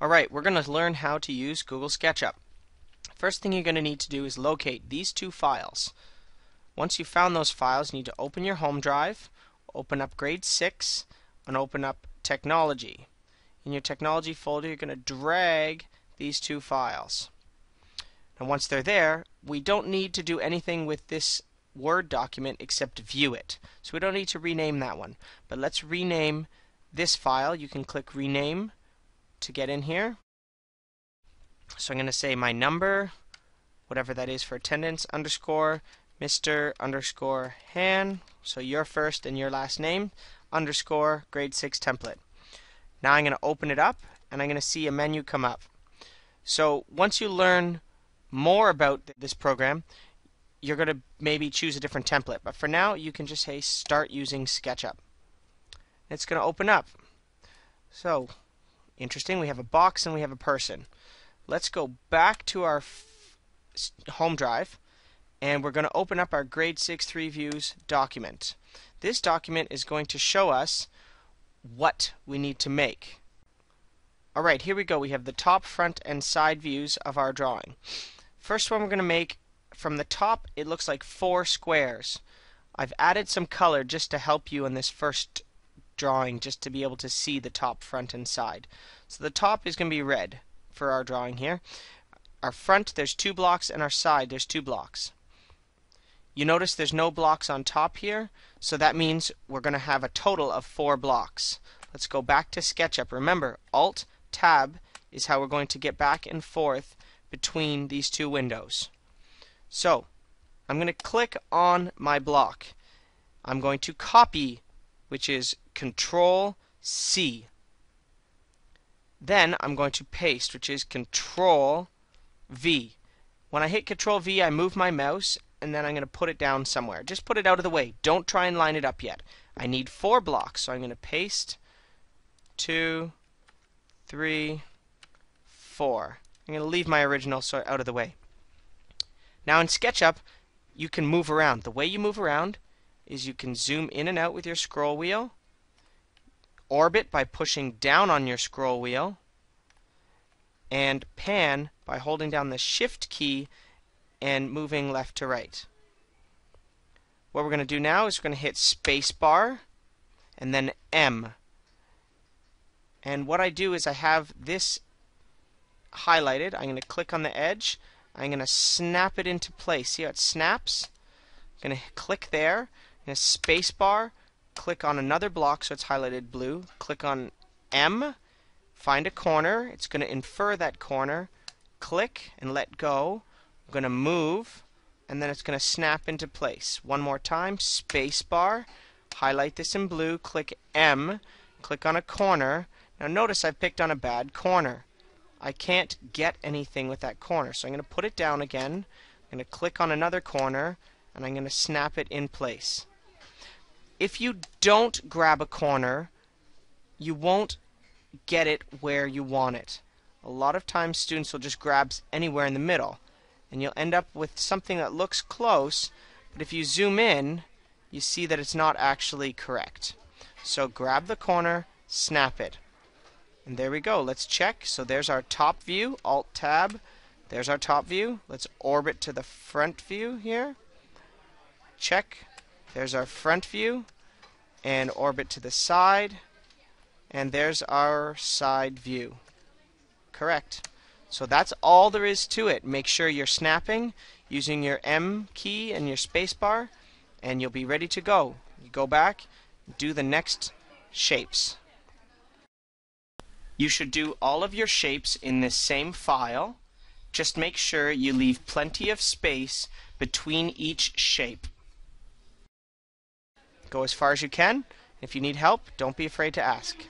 Alright, we're going to learn how to use Google SketchUp. First thing you're going to need to do is locate these two files. Once you've found those files, you need to open your home drive, open up Grade 6, and open up Technology. In your Technology folder, you're going to drag these two files. And once they're there, we don't need to do anything with this Word document except view it. So we don't need to rename that one. But let's rename this file. You can click Rename to get in here. So I'm going to say my number, whatever that is for attendance, underscore Mr. underscore Han, so your first and your last name, underscore grade 6 template. Now I'm going to open it up and I'm going to see a menu come up. So once you learn more about this program, you're going to maybe choose a different template, but for now you can just say start using SketchUp. It's going to open up. So interesting, we have a box and we have a person. Let's go back to our home drive and we're going to open up our Grade 6 3 Views document. This document is going to show us what we need to make. Alright, here we go. We have the top, front, and side views of our drawing. First one we're going to make, from the top it looks like 4 squares. I've added some color just to help you in this first drawing, just to be able to see the top, front, and side. So the top is going to be red for our drawing here. Our front, there's 2 blocks, and our side, there's 2 blocks. You notice there's no blocks on top here, so that means we're going to have a total of 4 blocks. Let's go back to SketchUp. Remember, Alt Tab is how we're going to get back and forth between these two windows. So I'm going to click on my block. I'm going to copy, which is Control C. Then I'm going to paste, which is Control V. When I hit Control V, I move my mouse, and then I'm going to put it down somewhere. Just put it out of the way. Don't try and line it up yet. I need 4 blocks, so I'm going to paste 2, 3, 4. I'm going to leave my original so out of the way. Now in SketchUp, you can move around. The way you move around is you can zoom in and out with your scroll wheel, orbit by pushing down on your scroll wheel, and pan by holding down the Shift key and moving left to right. What we're going to do now is we're going to hit Spacebar and then M. And what I do is I have this highlighted. I'm going to click on the edge. I'm going to snap it into place. See how it snaps? I'm going to click there. I'm going to Spacebar, click on another block so it's highlighted blue. Click on M. Find a corner. It's going to infer that corner. Click and let go. I'm going to move, and then it's going to snap into place. One more time, Spacebar, highlight this in blue, click M, click on a corner. Now notice I picked on a bad corner. I can't get anything with that corner, so I'm going to put it down again. I'm going to click on another corner, and I'm going to snap it in place. If you don't grab a corner, you won't get it where you want it. A lot of times students will just grab anywhere in the middle, and you'll end up with something that looks close, but if you zoom in, you see that it's not actually correct. So grab the corner, snap it. And there we go. Let's check. So there's our top view, Alt Tab. There's our top view. Let's orbit to the front view here. Check. There's our front view. And orbit to the side. And there's our side view. Correct. So that's all there is to it. Make sure you're snapping using your M key and your spacebar, and you'll be ready to go. You go back, do the next shapes. You should do all of your shapes in this same file. Just make sure you leave plenty of space between each shape. Go as far as you can. If you need help, don't be afraid to ask.